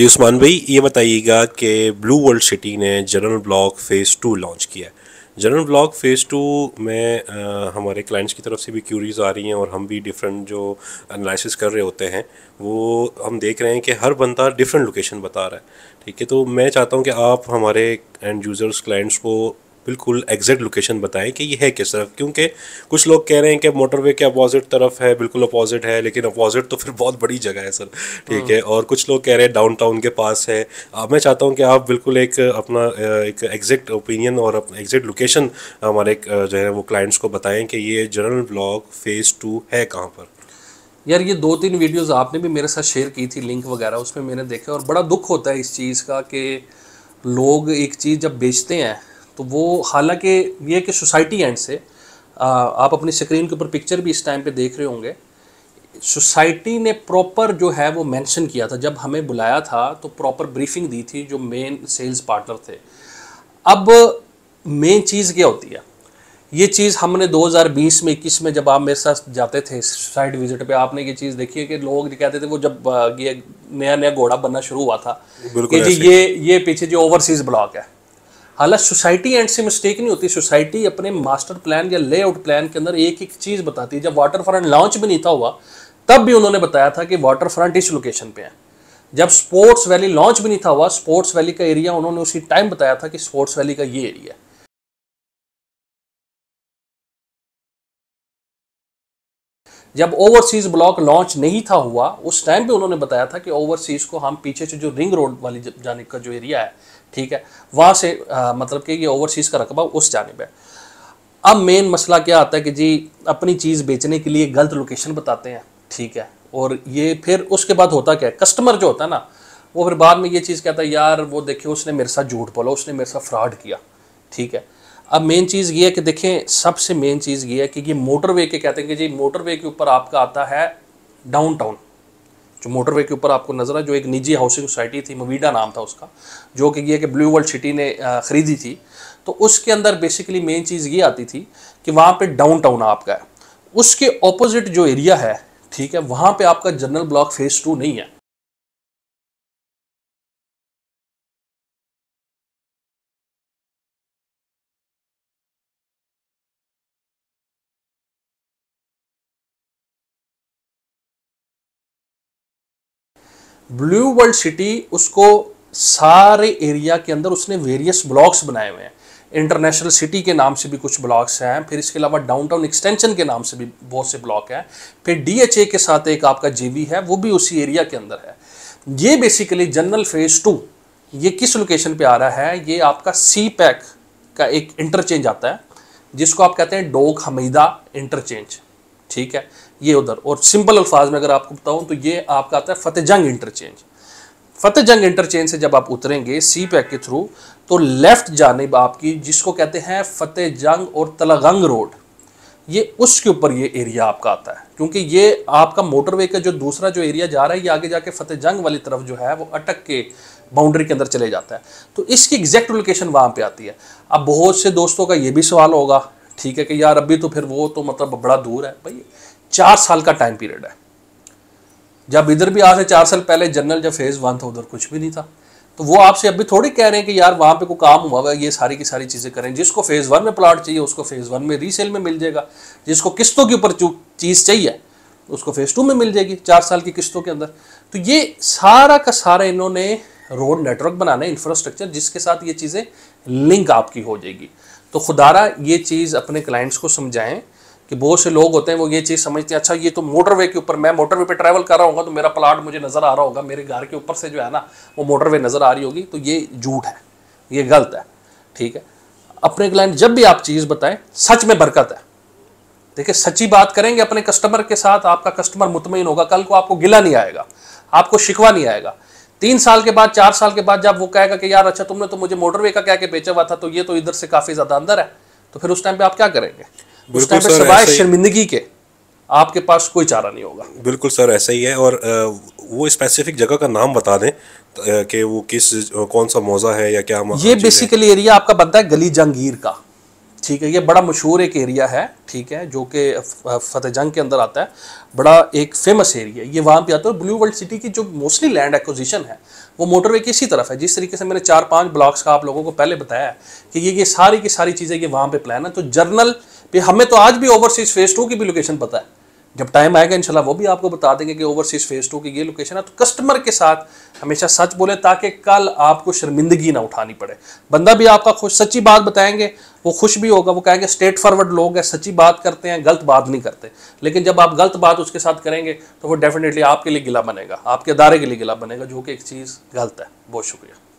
जी उस्मान भाई, ये बताइएगा कि ब्लू वर्ल्ड सिटी ने general block phase two launch किया है। जनरल ब्लॉक फ़ेज़ टू में हमारे क्लाइंट्स की तरफ से भी क्यूरीज़ आ रही हैं और हम भी डिफरेंट जो एनालिसिस कर रहे होते हैं वो हम देख रहे हैं कि हर बंदा डिफरेंट लोकेशन बता रहा है। ठीक है, तो मैं चाहता हूँ कि आप हमारे एंड यूज़र्स क्लाइंट्स को बिल्कुल एग्जैक्ट लोकेशन बताएं कि ये है किस तरफ, क्योंकि कुछ लोग कह रहे हैं कि मोटरवे के अपोजिट तरफ है, बिल्कुल अपोजिट है, लेकिन अपोजिट तो फिर बहुत बड़ी जगह है सर। ठीक है, और कुछ लोग कह रहे हैं डाउनटाउन के पास है। अब मैं चाहता हूं कि आप बिल्कुल एक अपना एक एग्जैक्ट ओपिनियन और एग्जैक्ट लोकेशन हमारे जो है वो क्लाइंट्स को बताएं कि ये जनरल ब्लॉक फ़ेज़ टू है कहाँ पर। यार ये 2-3 वीडियोज़ आपने भी मेरे साथ शेयर की थी, लिंक वगैरह उसमें मैंने देखा, और बड़ा दुख होता है इस चीज़ का कि लोग एक चीज़ जब बेचते हैं तो वो, हालांकि ये है कि सोसाइटी एंड से आप अपनी स्क्रीन के ऊपर पिक्चर भी इस टाइम पे देख रहे होंगे, सोसाइटी ने प्रॉपर जो है वो मेंशन किया था। जब हमें बुलाया था तो प्रॉपर ब्रीफिंग दी थी जो मेन सेल्स पार्टनर थे। अब मेन चीज़ क्या होती है, ये चीज़ हमने 2020 में 21 में जब आप मेरे साथ जाते थे साइट विजिट पे, आपने ये चीज़ देखी है कि लोग कहते थे वो जब ये नया नया घोड़ा बनना शुरू हुआ था कि जी ये पीछे जो ओवरसीज़ ब्लॉक है। हालांकि सोसाइटी एंड से मिस्टेक नहीं होती, सोसाइटी अपने मास्टर प्लान या लेआउट प्लान के अंदर एक एक चीज़ बताती है। जब वाटर फ्रंट लॉन्च भी नहीं था हुआ तब भी उन्होंने बताया था कि वाटर फ्रंट इस लोकेशन पे है। जब स्पोर्ट्स वैली लॉन्च भी नहीं था हुआ, स्पोर्ट्स वैली का एरिया उन्होंने उसी टाइम बताया था कि स्पोर्ट्स वैली का ये एरिया है। जब ओवरसीज़ ब्लॉक लॉन्च नहीं था हुआ उस टाइम पे उन्होंने बताया था कि ओवरसीज़ को हम पीछे से जो रिंग रोड वाली जानिब का जो एरिया है, ठीक है, वहाँ से मतलब कि ये ओवरसीज़ का रकबा उस जानिब है। अब मेन मसला क्या आता है कि जी अपनी चीज़ बेचने के लिए गलत लोकेशन बताते हैं, ठीक है, और ये फिर उसके बाद होता क्या है, कस्टमर जो होता है ना वो फिर बाद में ये चीज़ कहता है यार वो देखिए उसने मेरे साथ झूठ बोला, उसने मेरे साथ फ्रॉड किया। ठीक है, अब मेन चीज़ ये है कि देखें, सबसे मेन चीज़ ये है कि ये मोटरवे के कहते हैं कि जी मोटरवे के ऊपर आपका आता है डाउनटाउन, जो मोटरवे के ऊपर आपको नजर है, जो एक निजी हाउसिंग सोसाइटी थी, मवीडा नाम था उसका, जो कि ये कि ब्लू वर्ल्ड सिटी ने ख़रीदी थी। तो उसके अंदर बेसिकली मेन चीज़ ये आती थी कि वहाँ पर डाउनटाउन आपका है, उसके ऑपोजिट जो एरिया है, ठीक है, वहाँ पर आपका जनरल ब्लॉक फ़ेज़ टू नहीं है। ब्लू वर्ल्ड सिटी उसको सारे एरिया के अंदर उसने वेरियस ब्लॉक्स बनाए हुए हैं। इंटरनेशनल सिटी के नाम से भी कुछ ब्लॉक्स हैं, फिर इसके अलावा डाउनटाउन एक्सटेंशन के नाम से भी बहुत से ब्लॉक हैं, फिर DHA के साथ एक आपका JV है, वो भी उसी एरिया के अंदर है। ये बेसिकली जनरल फ़ेज़ टू ये किस लोकेशन पे आ रहा है, ये आपका C-PAC का एक इंटरचेंज आता है जिसको आप कहते हैं डोक हमीदा इंटरचेंज, ठीक है, ये उधर। और सिंपल अल्फाज में अगर आपको बताऊं तो ये आपका आता है फतेहजंग इंटरचेंज। फतेहजंग इंटरचेंज से जब आप उतरेंगे C-PAC के थ्रू तो लेफ्ट जानिब आपकी जिसको कहते हैं फतेहजंग और तलागंग रोड, ये उसके ऊपर ये एरिया आपका आता है, क्योंकि ये आपका मोटरवे का जो दूसरा जो एरिया जा रहा है ये आगे जाके फतेहजंग वाली तरफ जो है वो अटक के बाउंड्री के अंदर चले जाता है। तो इसकी एग्जैक्ट लोकेशन वहाँ पर आती है। अब बहुत से दोस्तों का ये भी सवाल होगा, ठीक है, कि यार अभी तो फिर वो तो मतलब बड़ा दूर है। भाई 4 साल का टाइम पीरियड है, जब इधर भी आज से 4 साल पहले जनरल जब फ़ेज़ 1 था उधर कुछ भी नहीं था, तो वो आपसे अभी थोड़ी कह रहे हैं कि यार वहाँ पे कोई काम हुआ, ये सारी की सारी चीज़ें करें। जिसको फ़ेज़ 1 में प्लाट चाहिए उसको फ़ेज़ 1 में रीसेल में मिल जाएगा, जिसको किस्तों के ऊपर जो चीज़ चाहिए उसको फ़ेज़ 2 में मिल जाएगी 4 साल की किस्तों के अंदर। तो ये सारा का सारा इन्होंने रोड नेटवर्क बनाना है, इंफ्रास्ट्रक्चर, जिसके साथ ये चीज़ें लिंक आपकी हो जाएगी। तो खुदारा ये चीज़ अपने क्लाइंट्स को समझाएं कि बहुत से लोग होते हैं वो ये चीज़ समझते हैं, अच्छा ये तो मोटरवे के ऊपर, मैं मोटरवे पे ट्रैवल कर रहा होगा तो मेरा प्लाट मुझे नज़र आ रहा होगा, मेरे घर के ऊपर से जो है ना वो मोटरवे नज़र आ रही होगी। तो ये झूठ है, ये गलत है, ठीक है। अपने क्लाइंट जब भी आप चीज़ बताएं सच में बरकत है। देखिए सच्ची बात करेंगे अपने कस्टमर के साथ, आपका कस्टमर मुतमईन होगा, कल को आपको गिला नहीं आएगा, आपको शिकवा नहीं आएगा। 3 साल के बाद 4 साल के बाद जब वो कहेगा कि यार अच्छा तुमने तो मुझे मोटरवे का कह के बेचा हुआ था, तो ये तो इधर से काफ़ी ज़्यादा अंदर है, तो फिर उस टाइम पे आप क्या करेंगे, उस टाइम पे सवाए शर्मिंदगी के आपके पास कोई चारा नहीं होगा। बिल्कुल सर ऐसा ही है। और वो स्पेसिफिक जगह का नाम बता दें कि वो कौन सा मौज़ा है या क्या। ये बेसिकली एरिया आपका बनता है गली जहांगीर का, ठीक है, ये बड़ा मशहूर एक एरिया है, ठीक है, जो कि फतेहजंग के अंदर आता है, बड़ा एक फेमस एरिया है, ये वहाँ पे आता है। ब्लू वर्ल्ड सिटी की जो मोस्टली लैंड एक्विजिशन है वो मोटरवे की इसी तरफ है, जिस तरीके से मैंने 4-5 ब्लॉक्स का आप लोगों को पहले बताया है कि ये सारी की सारी चीज़ें ये वहाँ पे प्लान है। तो जर्नल पे हमें तो आज भी ओवरसीज फेज़ 2 की भी लोकेशन पता है, जब टाइम आएगा इंशाल्लाह वो भी आपको बता देंगे कि ओवरसीज फेज़ 2 की ये लोकेशन है। तो कस्टमर के साथ हमेशा सच बोले ताकि कल आपको शर्मिंदगी ना उठानी पड़े, बंदा भी आपका खुश, सच्ची बात बताएंगे वो खुश भी होगा, वो कहेंगे स्ट्रेट फॉरवर्ड लोग हैं, सच्ची बात करते हैं, गलत बात नहीं करते। लेकिन जब आप गलत बात उसके साथ करेंगे तो वो डेफिनेटली आपके लिए गिला बनेगा, आपके अदारे के लिए गिला बनेगा, जो कि एक चीज़ गलत है। बहुत शुक्रिया।